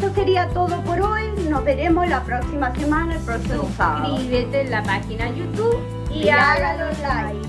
Esto sería todo por hoy. Nos veremos la próxima semana, el próximo sábado. Suscríbete en la página YouTube y háganos like.